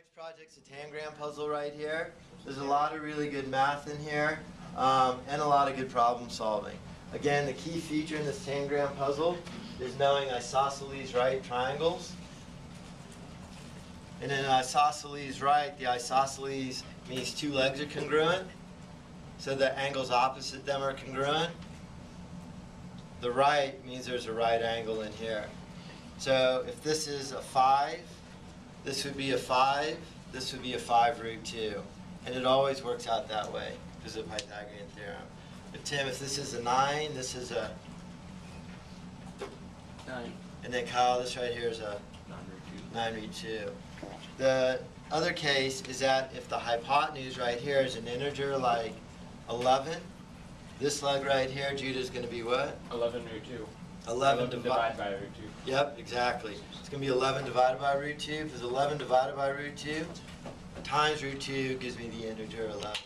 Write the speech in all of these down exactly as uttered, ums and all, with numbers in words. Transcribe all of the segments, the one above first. Next project's a Tangram puzzle right here. There's a lot of really good math in here um, and a lot of good problem solving. Again, the key feature in this Tangram puzzle is knowing isosceles right triangles. And in isosceles right, the isosceles means two legs are congruent, so the angles opposite them are congruent. The right means there's a right angle in here. So if this is a five, this would be a five, this would be a five root two. And it always works out that way because of the Pythagorean theorem. If Tim, if this is a nine, this is a nine. And then Kyle, this right here is a nine root two. The other case is that if the hypotenuse right here is an integer like eleven, this leg right here, Judah, is going to be what? eleven root two. eleven, eleven divided by root two. Yep, exactly. It's going to be eleven divided by root two, because eleven divided by root two times root two gives me the integer eleven.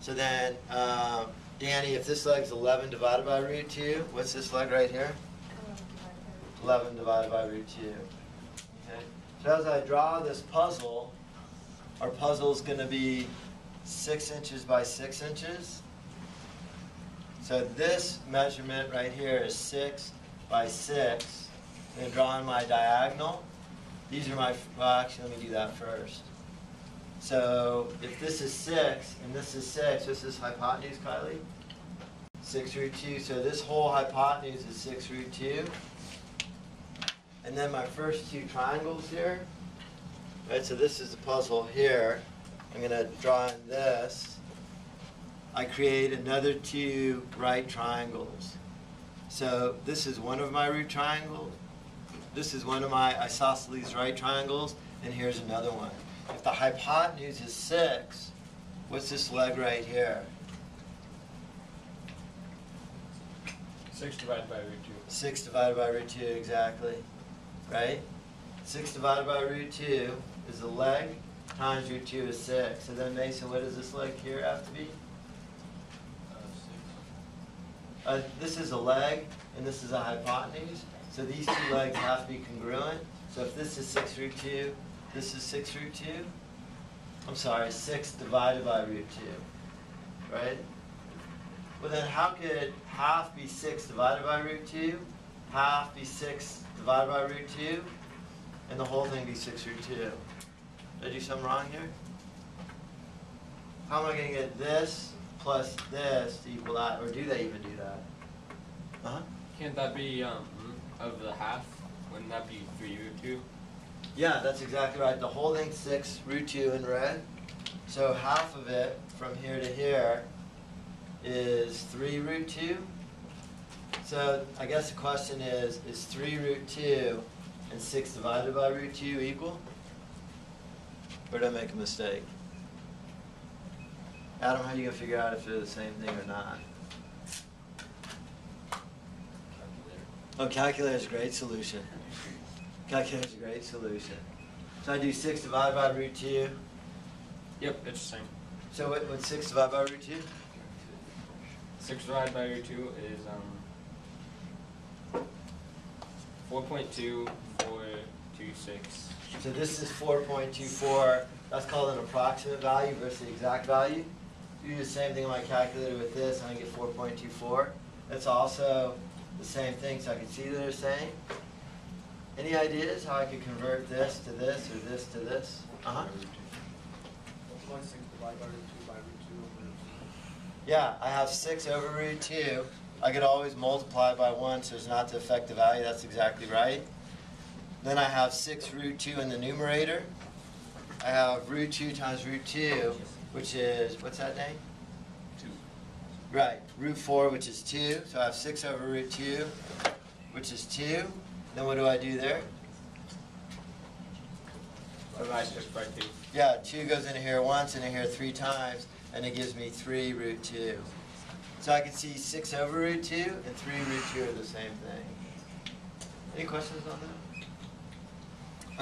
So then, uh, Danny, if this leg's eleven divided by root two, what's this leg right here? eleven divided by root two. Okay. So as I draw this puzzle, our puzzle's going to be six inches by six inches. So this measurement right here is six by six. I'm going to draw in my diagonal. These are my, well actually let me do that first. So if this is six and this is six, this is hypotenuse, Kylie? six root two, so this whole hypotenuse is six root two. And then my first two triangles here. All right, so this is the puzzle here. I'm going to draw in this. I create another two right triangles. So this is one of my root triangles. This is one of my isosceles right triangles, and here's another one. If the hypotenuse is six, what's this leg right here? six divided by root two. six divided by root two, exactly. Right? six divided by root two is the leg, times root two is six. So then, Mason, what does this leg here have to be? Uh, this is a leg, and this is a hypotenuse, so these two legs have to be congruent. So if this is six root two, this is six root two. I'm sorry, six divided by root two, right? Well then, how could half be six divided by root two, half be six divided by root two, and the whole thing be six root two? Did I do something wrong here? How am I going to get this plus this to equal that, or do they even do that? Uh-huh. Can't that be um, of the half? Wouldn't that be three root two? Yeah, that's exactly right. The whole thing's six root two in red. So half of it from here to here is three root two. So I guess the question is, is three root two and six divided by root two equal? Or did I make a mistake? Adam, how are you going to figure out if they're the same thing or not? Calculator. Oh, calculator's a great solution. Calculator's a great solution. So I do six divided by root two? Yep, it's the same. So what, what's six divided by root two? six divided by root two is um, four point two four two six. So this is four point two four. That's called an approximate value versus the exact value. You do the same thing on my calculator with this, and I get four point two four. That's also the same thing, so I can see that they're the same. Any ideas how I could convert this to this or this to this? Uh-huh. Yeah, I have six over root two. I could always multiply by one, so it's not to affect the value. That's exactly right. Then I have six root two in the numerator. I have root two times root two, which is, what's that name? two. Right, root four, which is two. So I have six over root two, which is two. Then what do I do there? Right, two. Yeah, two goes into here once, and in here three times, and it gives me three root two. So I can see six over root two and three root two are the same thing. Any questions on that?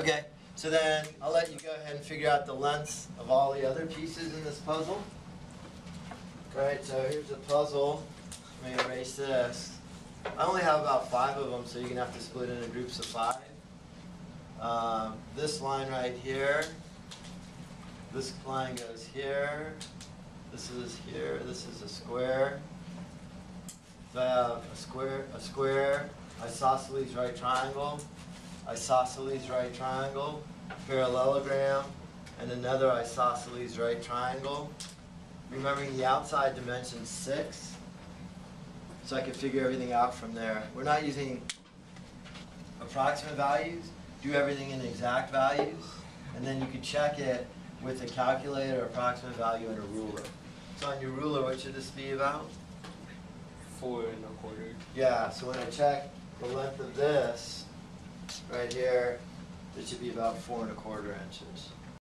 Okay. So then I'll let you go ahead and figure out the lengths of all the other pieces in this puzzle. Right, so here's the puzzle. Let me erase this. I only have about five of them, so you're going to have to split into groups of five. Um, this line right here This line goes here, this is here, this is a square. They have a square, a square, isosceles right triangle, isosceles right triangle, parallelogram, and another isosceles right triangle. Remembering the outside dimension six, so I can figure everything out from there. We're not using approximate values, do everything in exact values, and then you can check it with a calculator, approximate value, and a ruler. So on your ruler, what should this be about? Four and a quarter. Yeah, so when I check the length of this, right here, it should be about four and a quarter inches.